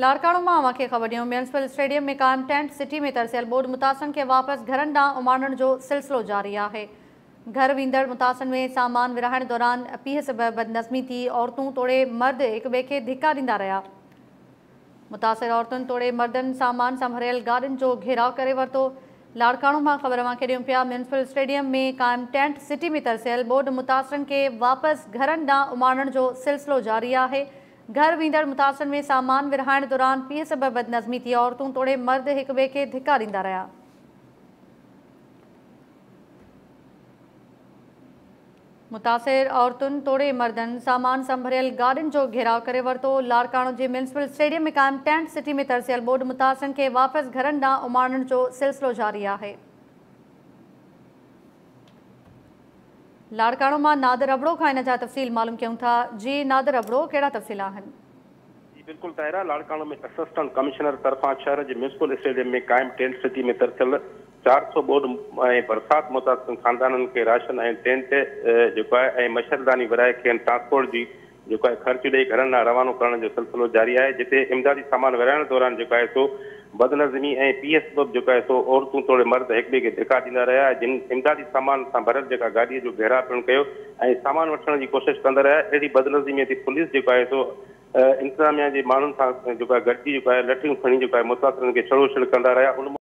लारकाणो मां अवांखे ख़बर ॾियूं। म्यूनिसिपल स्टेडियम में कान टेंट सिटी में तरसियल बोर्ड मुतासिरनि खे वापसि घरनि ॾांहुं उमारण जो सिलसिलो जारी आहे। घर वेंदड़ मुतासिरनि में सामान विराइण दौरान पीउ सबबि बदनज़मी थी औरतूं तोड़े मर्द हिक ॿिए खे धिका ॾींदा रहिया। मुतासिर औरतुनि तोड़े मर्दनि सामान सां भरियल गाॾियुनि जो घेराव करे वरितो। लारकाणो मां ख़बर अव्हांखे ॾियूं पिया। म्यूनिसिपल स्टेडियम में काइम टेंट सिटी में तरसियल बोर्ड मुतासिरनि खे वापसि घरनि ॾांहुं उमारण जो सिलसिलो जारी आहे। घर वेंदड़ मुतासिरनि में सामान विरहाइण दौरान पीउ सबबि बदनज़मी थी औरतूं तोड़े मर्द हिक ॿिए खे धिका ॾींदा रहिया। मुतासिर औरतुनि तोड़े मर्दनि सामान सां भरियल गाॾियुनि जो घेराव करे वरितो। लारकाणो जे म्यूनिसिपल स्टेडियम में काइम टेंट सिटी में तरसियल बोर्ड मुतासिरनि खे वापसि घरनि ॾांहुं उमारण जो सिलसिलो जारी आहे। लारकाणो मां नादर अबड़ो खां इन जा तफ़सील मालूम कयूं था। जी नादर अबड़ो, कहिड़ा तफ़सील आहिनि? जी बिल्कुलु ताहिरा, लारकाणो में असिस्टेंट कमिश्नर तरफ़ां शहर जे म्यूनिसिपल स्टेडियम में काइम टेंट सिटी में तरसियल 400 बोर्ड ऐं बरसात मुतासिर ख़ानदाननि खे राशन ऐं टेंट जेको आहे ऐं मच्छरदानी विराए खे ट्रांसपोर्ट जी जेको आहे ख़र्च ॾेई घरनि ॾांहुं रवानो करण जो सिलसिलो जारी आहे। जिते इमदादी सामान विराइण दौरान जेको आहे सो बदनज़मी ऐं पीएस सबब जेको आहे सो औरतूं तोड़े मर्द हिक ॿिए खे धिका ॾींदा रहिया। जिन इमदादी सामान सां भरियल जेका गाॾीअ जो घेराव पिणु कयो ऐं सामान वठण जी कोशिशि कंदा रहिया। अहिड़ी बदनज़मीअ ते पुलिस जेको आहे सो इंतिज़ामिया जे माण्हुनि सां जेको आहे गॾिजी जेको आहे लठियूं खणी जेको आहे मुसाफ़िरनि खे छेड़ो छेड़ कंदा रहिया।